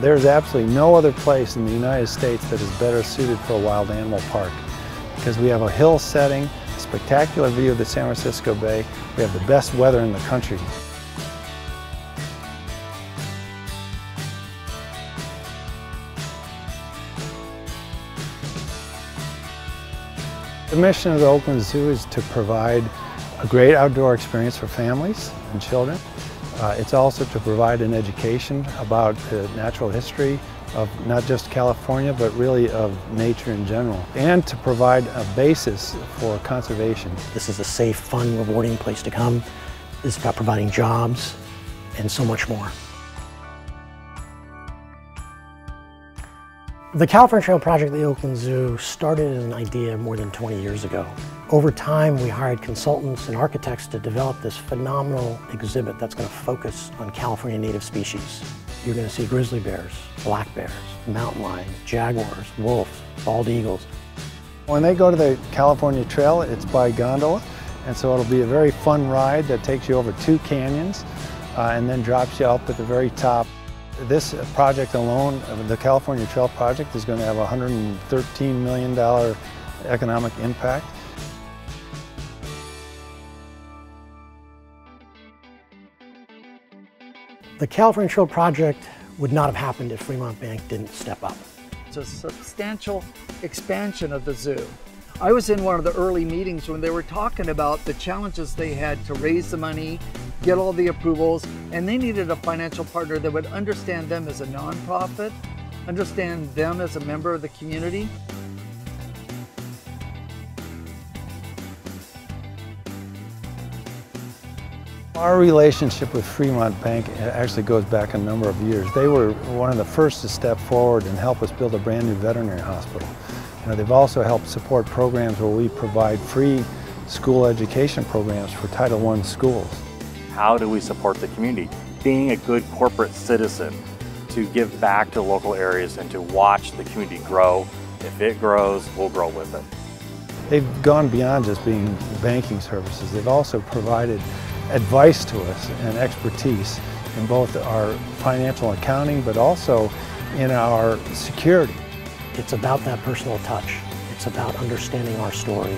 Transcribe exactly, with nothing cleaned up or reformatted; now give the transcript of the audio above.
There's absolutely no other place in the United States that is better suited for a wild animal park, because we have a hill setting, a spectacular view of the San Francisco Bay, we have the best weather in the country. The mission of the Oakland Zoo is to provide a great outdoor experience for families and children. Uh, it's also to provide an education about the natural history of not just California, but really of nature in general, and to provide a basis for conservation. This is a safe, fun, rewarding place to come. It's about providing jobs and so much more. The California Trail Project at the Oakland Zoo started as an idea more than twenty years ago. Over time, we hired consultants and architects to develop this phenomenal exhibit that's going to focus on California native species. You're going to see grizzly bears, black bears, mountain lions, jaguars, wolves, bald eagles. When they go to the California Trail, it's by gondola, and so it'll be a very fun ride that takes you over two canyons uh, and then drops you up at the very top. This project alone, the California Trail Project, is going to have a one hundred thirteen million dollar economic impact. The California Trail Project would not have happened if Fremont Bank didn't step up. It's a substantial expansion of the zoo. I was in one of the early meetings when they were talking about the challenges they had to raise the money, get all the approvals, and they needed a financial partner that would understand them as a nonprofit, understand them as a member of the community. Our relationship with Fremont Bank actually goes back a number of years. They were one of the first to step forward and help us build a brand new veterinary hospital. You know, they've also helped support programs where we provide free school education programs for Title one schools. How do we support the community? Being a good corporate citizen, to give back to local areas and to watch the community grow. If it grows, we'll grow with it. They've gone beyond just being banking services. They've also provided advice to us and expertise in both our financial accounting, but also in our security. It's about that personal touch. It's about understanding our story.